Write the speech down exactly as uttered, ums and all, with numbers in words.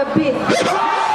a bitch.